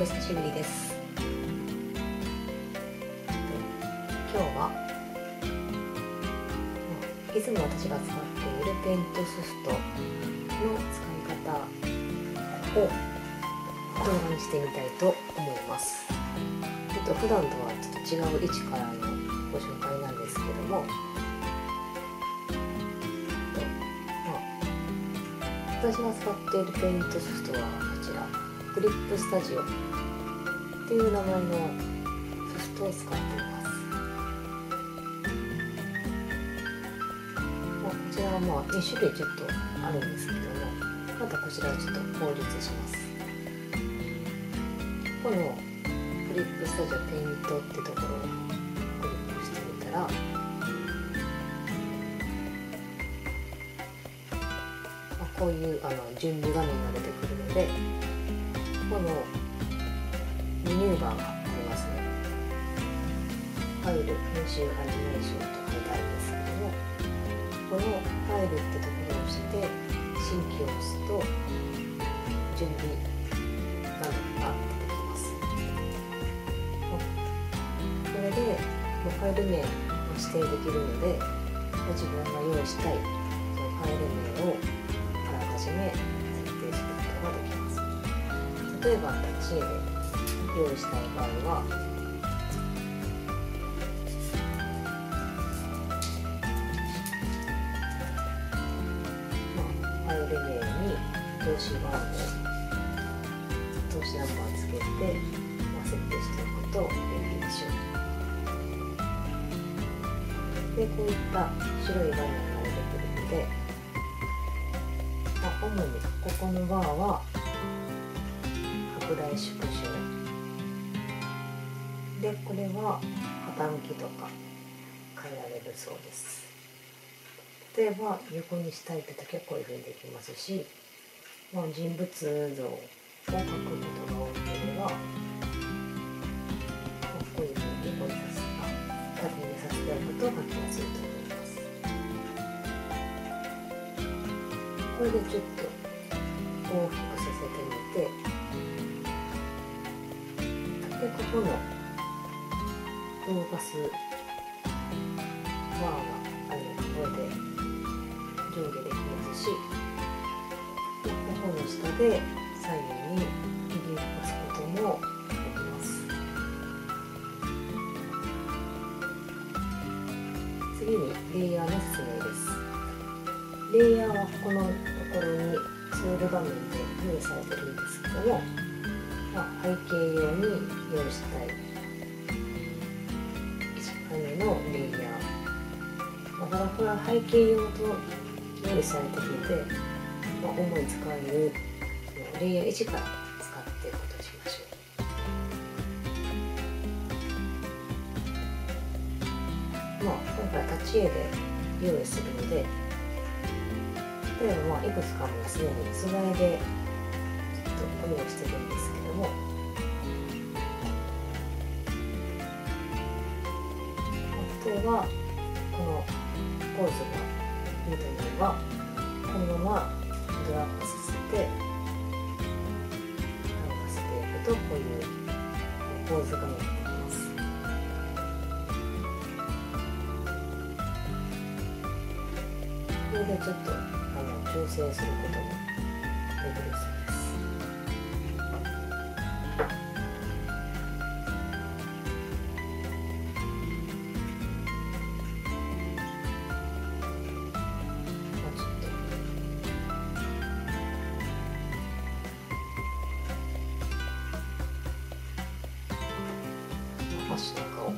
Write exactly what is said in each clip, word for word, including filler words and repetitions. お久しぶりです。今日は、いつも私が使っているペントスフトの使い方を動画にしてみたいと思います。ちょっと普段とはちょっと違う位置からのご紹介なんですけども、私が使っているペイントソフトはこちら、クリップスタジオっていう名前のソフトを使っています。こちらはまあに種類ちょっとあるんですけども、またこちらをちょっと効率します。このクリップスタジオペイントってところをクリップしてみたら、こういうあの準備画面が出てくるので、このメニューバーがありますね。ファイル、編集、アニメーションと書いてあるんですけども、このファイルってところを押して新規を押すと準備画面が出てきます。これでファイル名を指定できるので、自分が用意したいそのファイル名を設定することができます。例えば私で用意したい場合は、まあ、ファイル名に投資番号、投資ナンバーをつけて、まあ、設定しておくと便利でしょう。で、こういった白い画面が出てくるので、主にここのバーは拡大縮小で、これは傾きとか変えられるそうです。例えば横にしたいって時はこういうふうにできますし、まあ、人物像を描くことが多ければこういうふうに横にさせた縦にさせたいことを書きやすいと思います。これでちょっと大きくさせてみて、でここの動かすバーがあるので上下できますし、ここの下で左右に右に動かすこともできます。次にレイヤーの説明です。レイヤーはこのところにツール画面で用意されてるんですけども、まあ、背景用に用意したいいちまいめのレイヤー、まあ、これは背景用と用意されていて、まあ、主に使えるレイヤーいちから使っていくことにしましょう。まあ、今回は立ち絵で用意するので、例えばまあいくつかもすでに素材でちょっと用意してるんですけども、例えばこのポーズがいいというのはこのままドラッグさせて動かしていくとこういうポーズが見えてきます。これでちょっと調整することもできるそうです。足とかを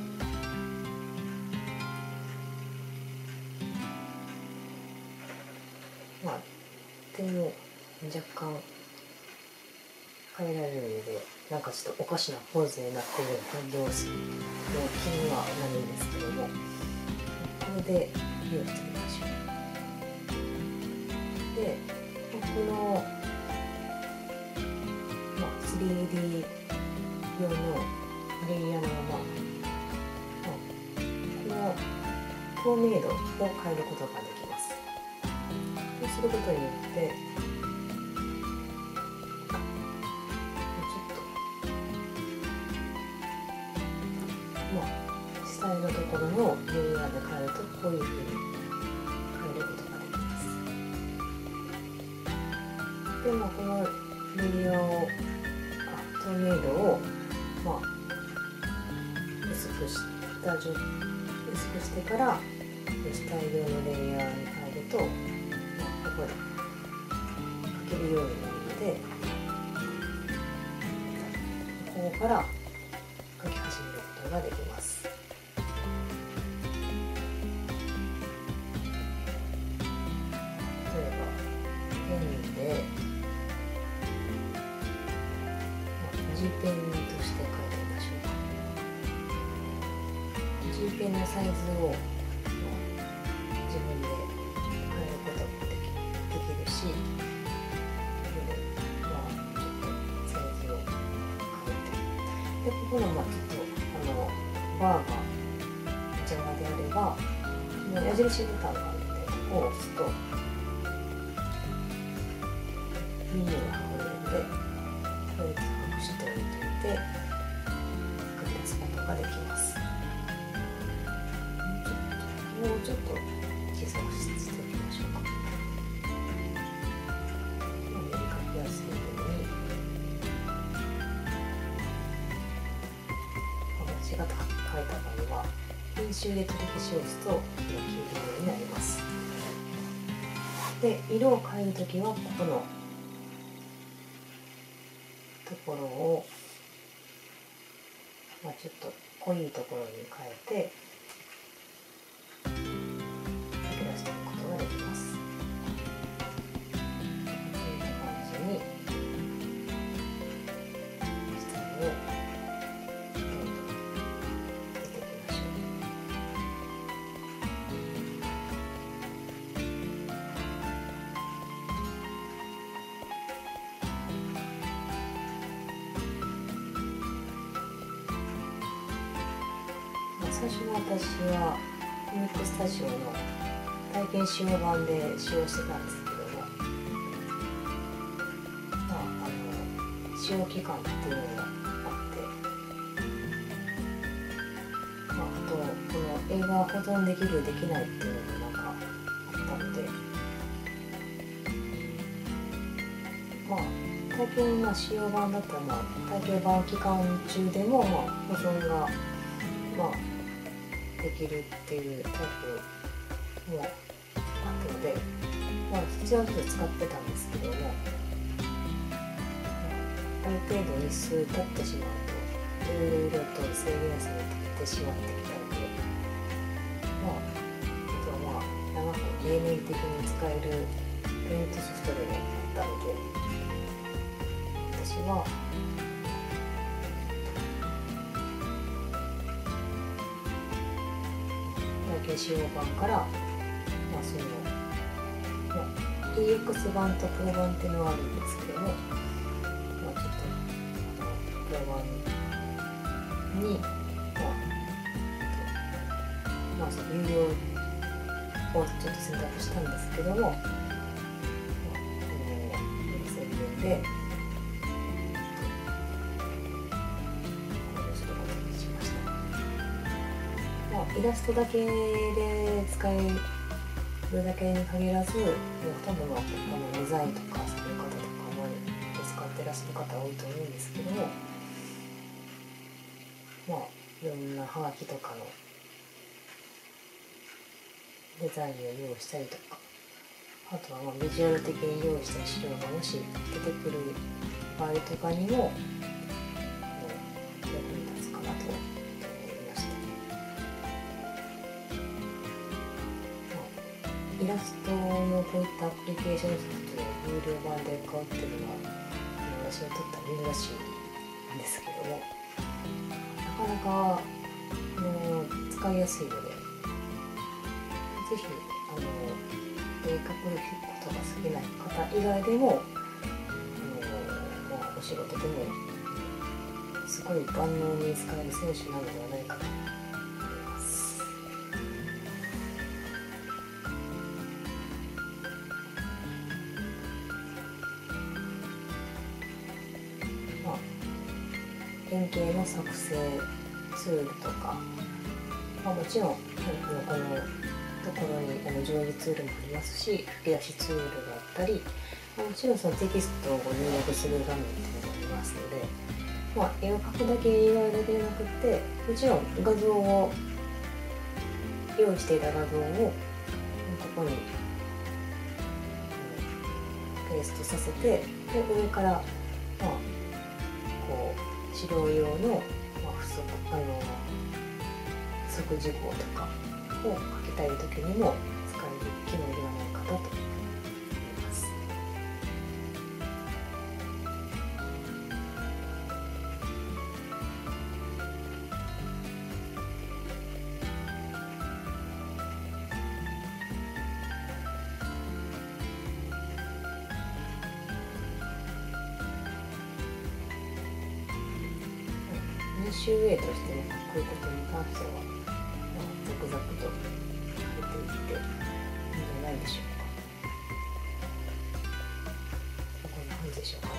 まあ手も若干変えられるので、なんかちょっとおかしなポーズになっているので、気にはなるんですけども、これで用意してみましょう。で、この、まあ、スリーディー 用のレイヤーのまま、この透明度を変えることができます。そうすることによってちょっとドの ユーアール で変えるとこういうふうに変えることができます。で、まあ、このフィギュアをトーネイドを、まあ、薄くした薄くしてから大量のレイヤーに変えると、まあ、ここでかけるようになるので、ここから描き始めることができます。例えばペンで文字ペンとして描いてみましょう。文字ペンのサイズを自分で変えることもできるし、でここのまあちょっとあのバーが邪魔であれば、矢印ボタンがあるので、ここを押すとメニューがこれでこれを隠しておいて書き出すことができます。もうちょっと小さくしておきましょうか。より書きやすいように。形が変えた場合は編集で取り消しを押すとできるようになります。で、色を変えるときはここのところを、まあ、ちょっと濃いところに変えて書き出していくことができます。こういう感じに下を最初の私はコミックスタジオの体験使用版で使用してたんですけども、まあ、あの使用期間っていうのがあって、まあ、あとこの映画は保存できるできないっていうのもなんかあったので、まあ、体験の使用版だったら、まあ、体験版期間中でも、まあ、保存が、まあできるっていうタイプもあったので、まあ、そちらをちょっと使ってたんですけども、ある程度日数経ってしまうといろいろと制限されてしまってきたので、まあ、あとはまあ長く芸人的に使えるペイントソフトでもあったので、私は使用版から、まあ、その、まあ、イーエックス 版とプロ版っていうのはあるんですけども、まあ、ちょっとプロ版に、まあまあ、その有料をちょっと選択したんですけども、まあ、この宣言でイラストだけで使えるだけに限らず、多分は他のデザインとかそういう方とかも使ってらっしゃる方多いと思うんですけども、まあいろんなハガキとかのデザインを用意したりとか、あとはまあビジュアル的に用意した資料がもし出てくる場合とかにも役に立つかなと。イラストのこういったアプリケーションソフトで有料版で買うっていうのは私にとっては珍しいんですけども、なかなかもう使いやすいので、ぜひあの絵描くことが好きな方以外でも、あの、まあ、お仕事でもすごい万能に使える選手なのではないかと。原型の作成ツールとか、あまあ、もちろんこのところにあの上位ツールもありますし、レアしツールがあったり、もちろんそのテキストを入力する画面っていうのがありますので、まあ、絵を描くだけはできなくて、もちろん画像を用意していた画像をここにペーストさせて、で上から、まあ、こう資料用の、まあ、不足あの不足事項とかを書きたい時にも使える機能ではないかなと思います。編集ウェイとして書くことに関しては、続々と書いていっていいんじゃないでしょうか。こんな感じでしょうか。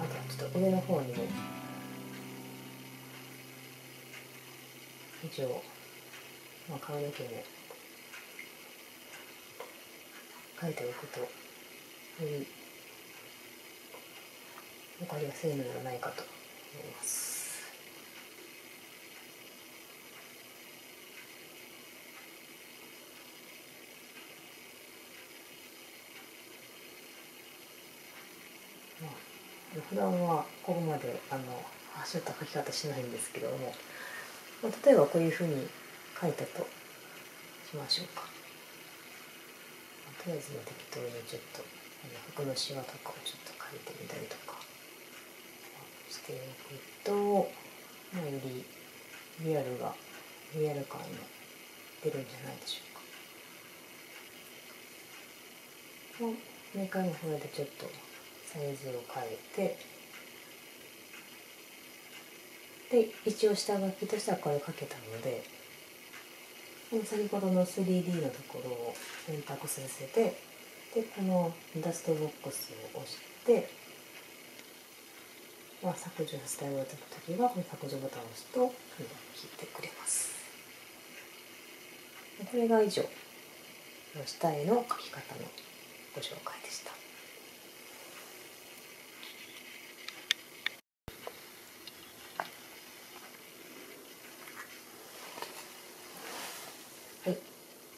あとはちょっと上の方にも一応、まあ、髪の毛も書いておくとより分かりやすいのではないかと思います。普段はここまであの走った書き方しないんですけども、まあ、例えばこういうふうに書いたとしましょうか。とりあえず適当にちょっと服のシワとかをちょっと書いてみたりとかしておくと、よりリアルがリアル感が出るんじゃないでしょうか。メーカーの方でちょっとサイズを変えて、で一応下書きとしてはこれをかけたので、先ほどの スリーディー のところを選択させて、でこのダストボックスを押して、まあ、削除させてあげた時はこの削除ボタンを押すと消えてくれます。これが以上、下絵の描き方のご紹介でした。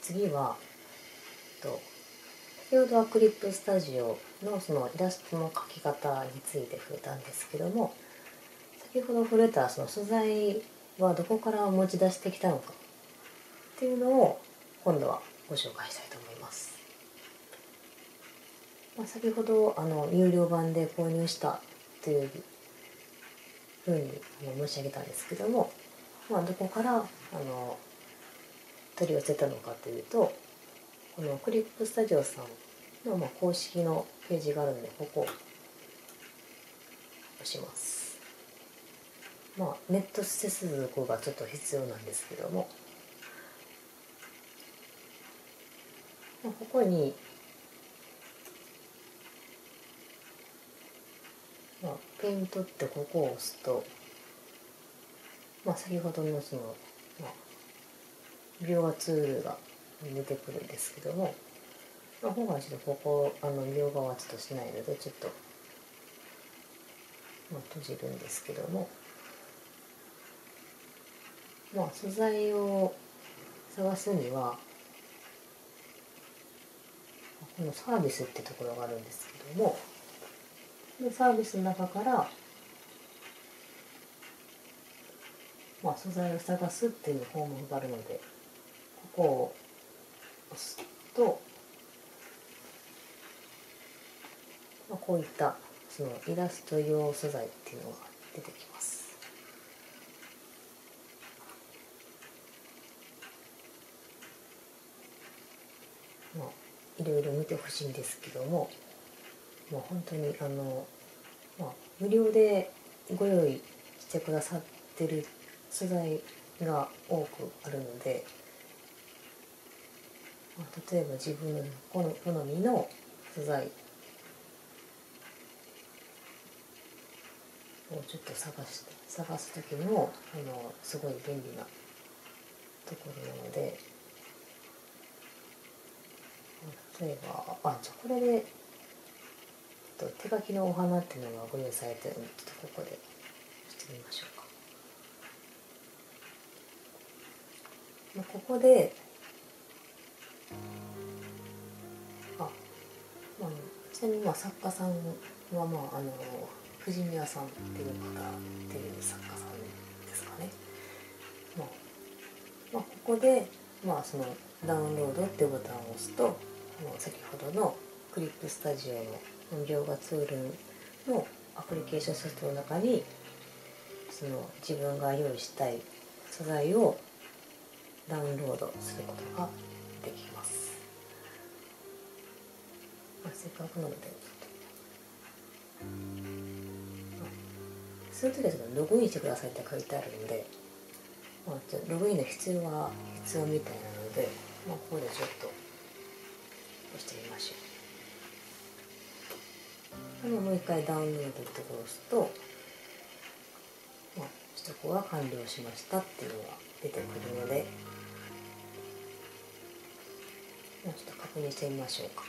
次は、先ほどはクリップスタジオのそのイラストの描き方について触れたんですけども、先ほど触れたその素材はどこから持ち出してきたのかっていうのを今度はご紹介したいと思います。まあ、先ほどあの有料版で購入したというふうに申し上げたんですけども、まあ、どこからあの取り寄せたのかというと、このクリップスタジオさんのまあ公式のページがあるので、ここを押します。まあ、ネット接続がちょっと必要なんですけども、まあ、ここに、まあ、ペイントってここを押すと、まあ、先ほどのその、まあ描画ツールが出てくるんですけども、今回ちょっとここあの描画はちょっとしないのでちょっと、まあ、閉じるんですけども、まあ、素材を探すにはこのサービスってところがあるんですけども、このサービスの中から、まあ、素材を探すっていう項目があるので、ここを押すと、まあ、こういったそのイラスト用素材っていうのが出てきます。まあ、いろいろ見てほしいんですけども、もう本当にあの、まあ、無料でご用意してくださってる素材が多くあるので、まあ、例えば自分の好みの素材をちょっと探して探す時もあのすごい便利なところなので、例えばあじゃあこれで手書きのお花っていうのがご用されてるので、ちょっとここでしてみましょうか。まあ、ここであ、まあ、ちなみにまあ作家さんは、まあ、あの藤宮さんっていう方っていう作家さんですかね。まあまあ、ここで、まあ、そのダウンロードっていうボタンを押すと、先ほどのクリップスタジオの無料画ツールのアプリケーションソフトの中にその自分が用意したい素材をダウンロードすることができます。まあ、せっかくなのでちょっとするとですね、ログインしてくださいって書いてあるので、まあ、ログインの必要は必要みたいなので、まあ、ここでちょっと押してみましょう。もう一回ダウンロードってところを押すと、まあ、取得は完了しましたっていうのが出てくるので、もうちょっと確認してみましょうか。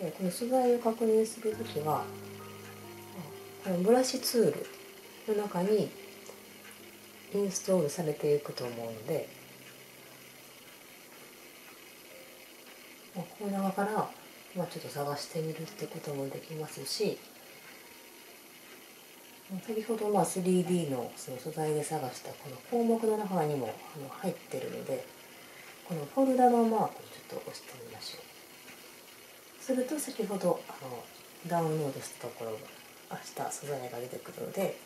でこの素材を確認するときは、このブラシツールの中にインストールされていくと思うので、この中からまあちょっと探してみるってこともできますし、先ほどまあ スリーディー のその素材で探したこの項目の中にも入ってるので、このフォルダのマークをちょっと押してみましょう。すると先ほどあのダウンロードしたところがした素材が出てくるので、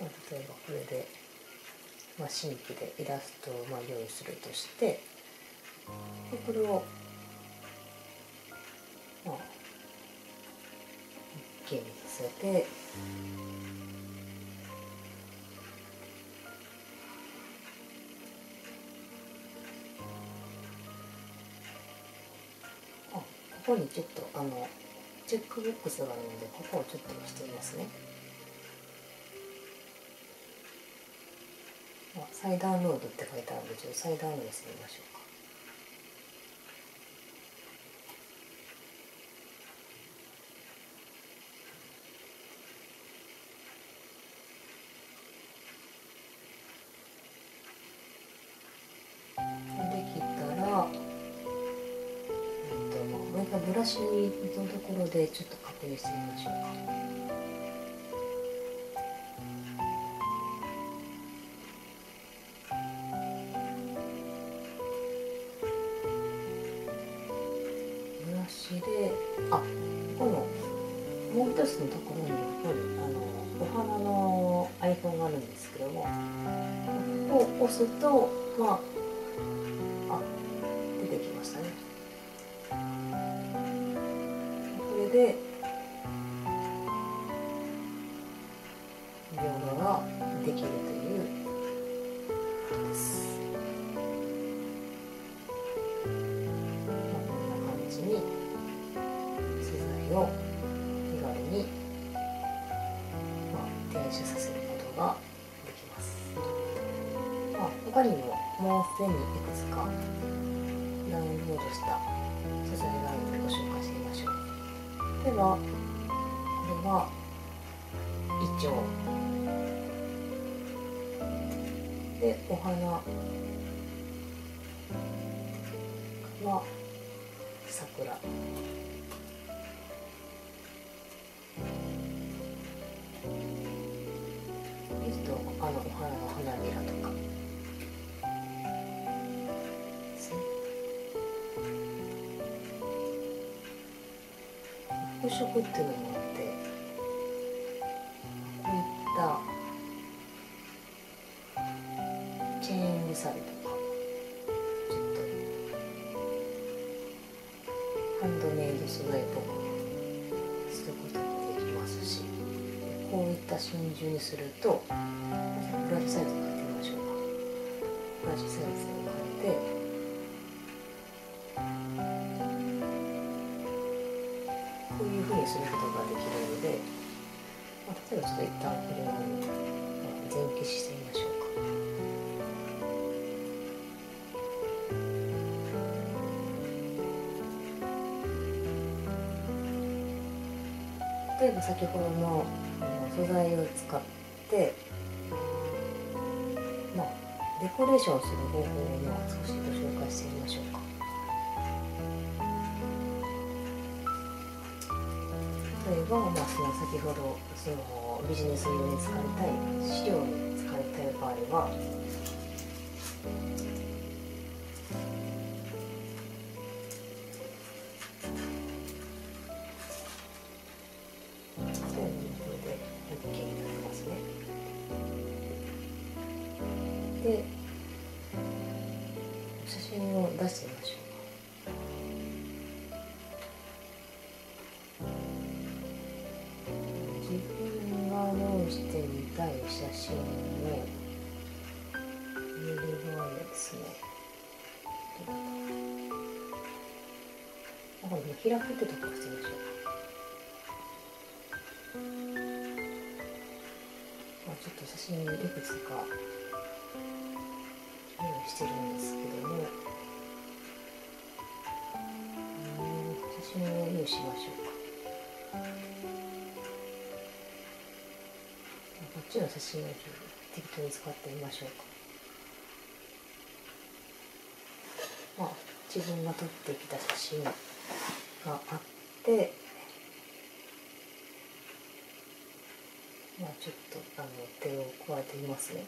まあ、例えばこれで、まあ、新規でイラストをまあ用意するとして、でこれを、まあ、OK にさせて、あここにちょっとあのチェックボックスがあるので、ここをちょっと押してみますね。再ダウンロードって書いてあるので、ちょっと再ダウンロードしてみましょうか。ブラシのところでちょっと確認してみましょうか。ブラシで、あ、このもう一つのところにあのお花のアイコンがあるんですけども、ここを押すと、まあ、あ、出てきましたね。で、描画ができるということです。こんな感じに素材を手軽に、まあ、提出させることができます。まあ、他にももうすでにいくつかダウンロードした素材があるのでご紹介してみましょう。例えば、これはイチョウで、お花は桜で、ちょっとあのお花の花びらとかですね。服飾っていうのもあって、こういったチェーン鎖とかちょっとハンドメイド素材とかすることもできますし、こういった真珠にするとブラシサイズを変えてみましょうか。ブラシサイズを変えてこういうふうにすることができるので、まあ、例えばちょっと一旦これを全消ししてみましょう。例えば先ほどの素材を使って、まあ、デコレーションする方法を少しご紹介してみましょうか。例えば、まあ、その先ほどそのビジネス用に使いたい資料に使いたい場合は、で、写真を出してみましょうか。自分が用意してみたい写真を入れる場合ですね。これ見開くってところしてみましょう。まあ、ちょっと写真いくつかしてるんですけども、ね、写真を用意しましょうか。こっちの写真を適当に使ってみましょうか。まあ、自分が撮ってきた写真があって、まあ、ちょっとあの手を加えてみますね。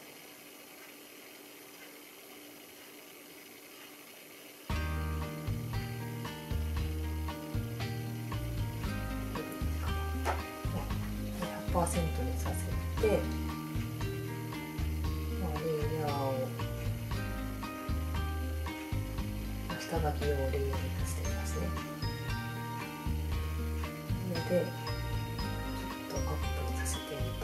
パーセントにさせて、まあ、レイヤーを下書きをレイヤーにさせてみますね。それでちょっとアップにさせてみて、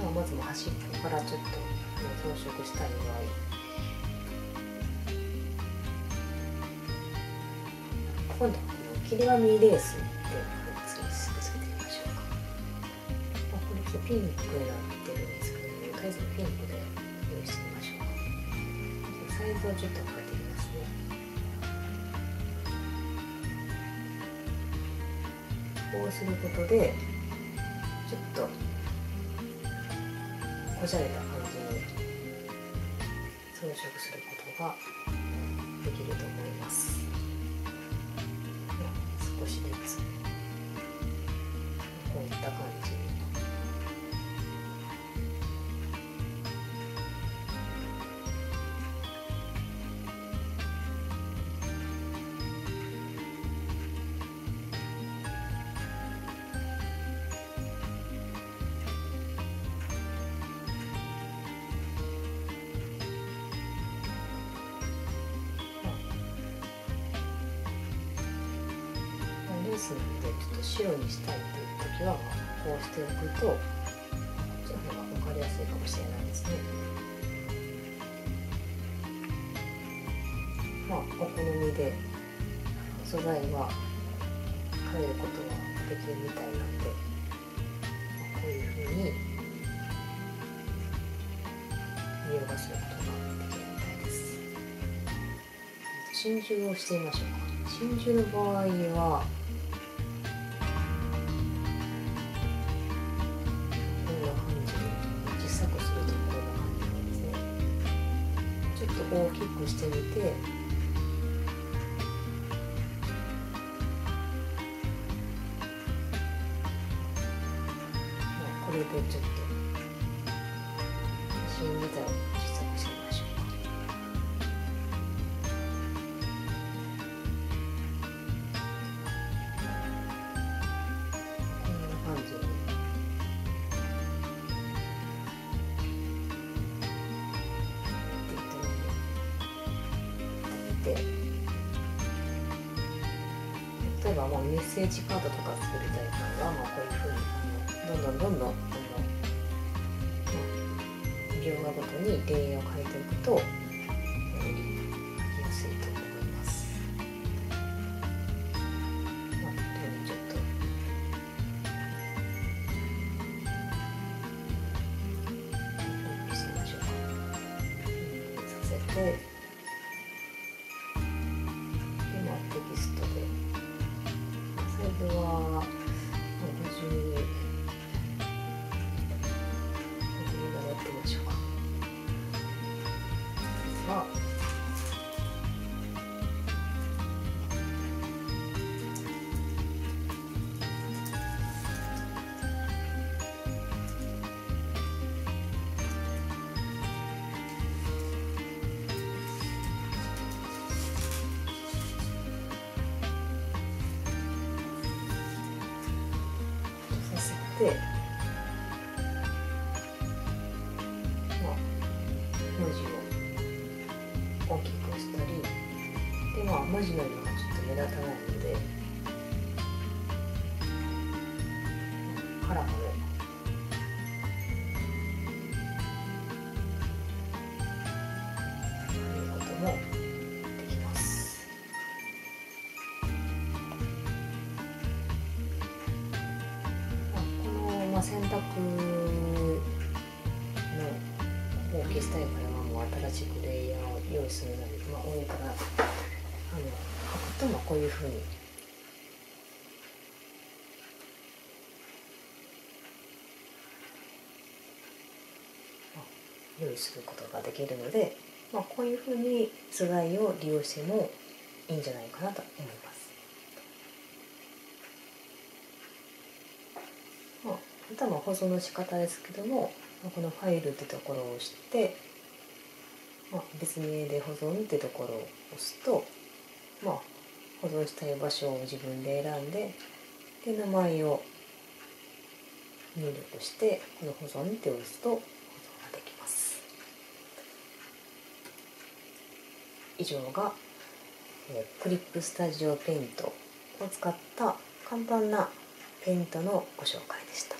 ではまずも端っこからちょっと。装飾したい場合、今度は切り紙レースって次につけてみましょうか。まあ、これちょっとピンクになってるんですけど、とりあえずピンクで用意してみましょうか。サイズをちょっと変えてみますね。こうすることでちょっとおしゃれな感じに装飾することができると思います。少しずつこういった感じに。ですので、ちょっと白にしたいという時はこうしておくと、こっちの方が分かりやすいかもしれないですね。まあ、お好みで素材は変えることはできるみたいなので、こういうふうに見逃すことができるみたいです。真珠をしてみましょうか。真珠の場合は。大きくしてみて、でこれでちょっと写真みたいに小さくしてみましょうか。こんな感じに。例えば、まあメッセージカードとか作りたい場合は、まあ、こういうふうにどんどんどんどん描画ごとにレイヤーを変えていくとより見やすいと思います。まあ、本当にちょっとこうしてみましょうか。させてで、まあ、テキストでサイズはごじゅうで、まあ、文字を大きくしたりで、まあ、文字の色がちょっと目立たないのでカラーを入れることもできます。選択の方を消したいからはもう新しくレイヤーを用意するので、まあ、多いからあの書くともこういうふうに用意することができるので、まあ、こういうふうに素材を利用してもいいんじゃないかなと思います。あとは保存の仕方ですけども、このファイルってところを押して、まあ、別名で保存ってところを押すと、まあ、保存したい場所を自分で選んで、で名前を入力してこの保存って押すと保存ができます。以上がクリップスタジオペイントを使った簡単なペイントのご紹介でした。